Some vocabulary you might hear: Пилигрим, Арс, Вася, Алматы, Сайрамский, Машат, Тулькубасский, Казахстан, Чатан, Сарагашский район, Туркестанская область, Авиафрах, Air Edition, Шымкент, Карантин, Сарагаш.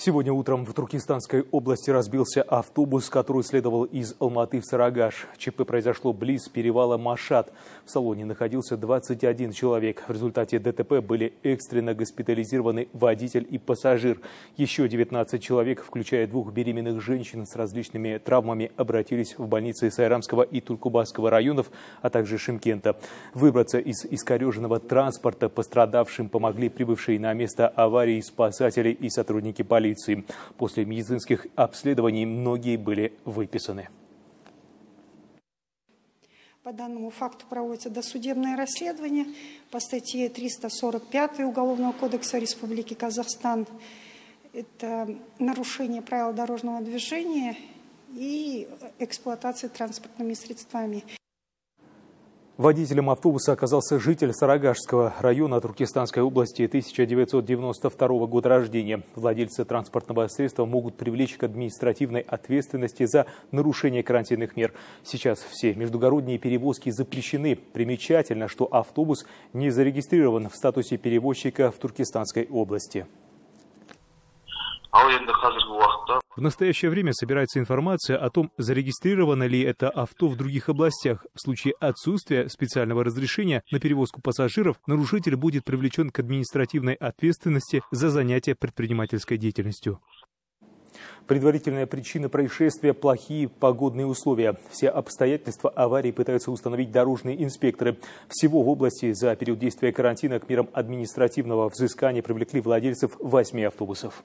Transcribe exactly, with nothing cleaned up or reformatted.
Сегодня утром в Туркестанской области разбился автобус, который следовал из Алматы в Сарагаш. ЧП произошло близ перевала Машат. В салоне находился двадцать один человек. В результате ДТП были экстренно госпитализированы водитель и пассажир. Еще девятнадцать человек, включая двух беременных женщин с различными травмами, обратились в больницы Сайрамского и Тулькубасского районов, а также Шымкента. Выбраться из искореженного транспорта пострадавшим помогли прибывшие на место аварии спасатели и сотрудники полиции. После медицинских обследований многие были выписаны. По данному факту проводится досудебное расследование по статье триста сорок пять Уголовного кодекса Республики Казахстан. Это нарушение правил дорожного движения и эксплуатации транспортными средствами. Водителем автобуса оказался житель Сарагашского района Туркестанской области тысяча девятьсот девяносто второго года рождения. Владельцы транспортного средства могут привлечь к административной ответственности за нарушение карантинных мер. Сейчас все междугородние перевозки запрещены. Примечательно, что автобус не зарегистрирован в статусе перевозчика в Туркестанской области. В настоящее время собирается информация о том, зарегистрировано ли это авто в других областях. В случае отсутствия специального разрешения на перевозку пассажиров, нарушитель будет привлечен к административной ответственности за занятие предпринимательской деятельностью. Предварительная причина происшествия – плохие погодные условия. Все обстоятельства аварии пытаются установить дорожные инспекторы. Всего в области за период действия карантина к мерам административного взыскания привлекли владельцев восьми автобусов.